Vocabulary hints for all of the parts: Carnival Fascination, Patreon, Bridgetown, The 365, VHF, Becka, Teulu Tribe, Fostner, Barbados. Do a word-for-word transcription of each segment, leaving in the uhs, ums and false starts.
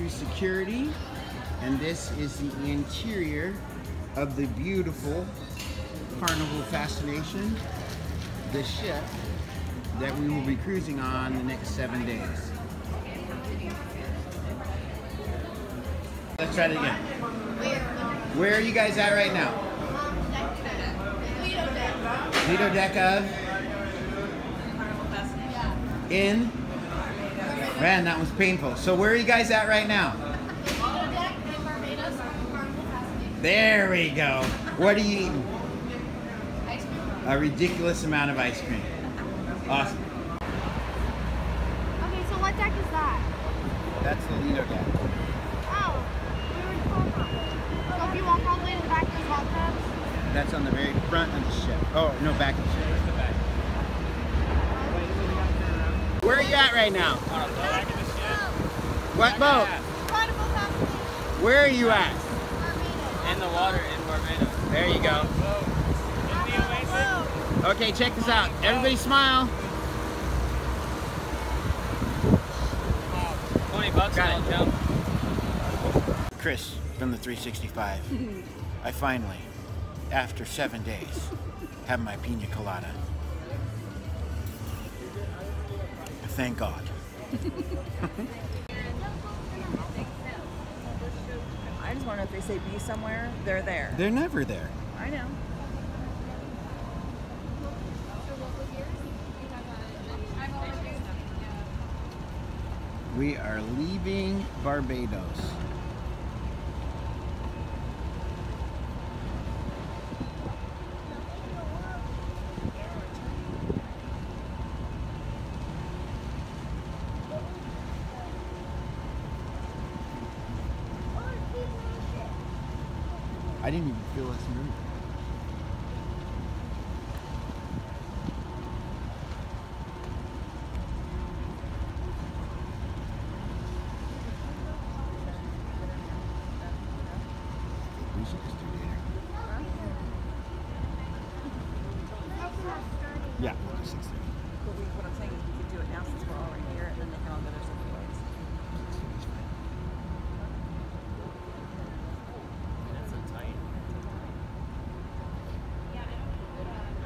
through security, and this is the interior of the beautiful Carnival Fascination, the ship that we will be cruising on the next seven days. Let's try it again. Where are you guys at right now? Lido Deck. Lido Deck of? In? Man, that was painful. So where are you guys at right now? Lido Deck in Barbados. There we go. What are you eating? Ice cream. A ridiculous amount of ice cream. Awesome. Okay, so what deck is that? That's the Lido Deck. Oh, where did you come from? So if you walk all the way to the back of the hot tubs? That's on the very front of the ship. Oh, no, back of the ship. There's the back. Where are you at right now? On the back of the ship. What boat? Carnival Fascination. Where are you at? Barbados. In the water in Barbados. There you go. Isn't he amazing? Okay, check this out. Everybody smile. twenty bucks on the jump. Chris from the three sixty-five. I finally, after seven days, have my pina colada. Thank God. I just wonder if they say be somewhere, they're there. They're never there. I know. We are leaving Barbados. I didn't even feel less moving. Yeah, we'll do six thirty. But we, what I'm saying is we could do it now since we're already here, and then they can all go their separate ways. And it's so tight. Yeah, I don't know. Yeah.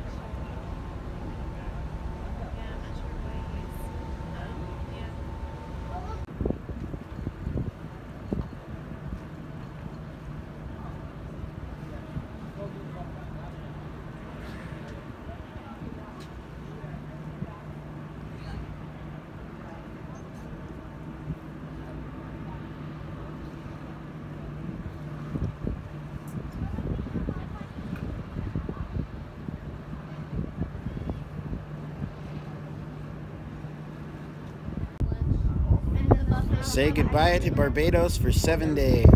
Say goodbye to Barbados for seven days.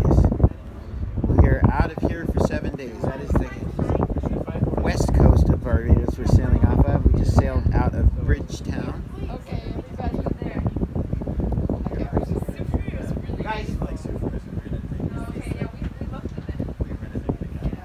We are out of here for seven days. That is the west coast of Barbados we're sailing off of. We just sailed out of Bridgetown. Okay, you guys are there. Okay. Guys, like surfers. Okay, yeah, we, we both did it. We rented it. Yeah.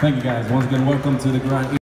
Thank you guys. Once again, welcome to the Grand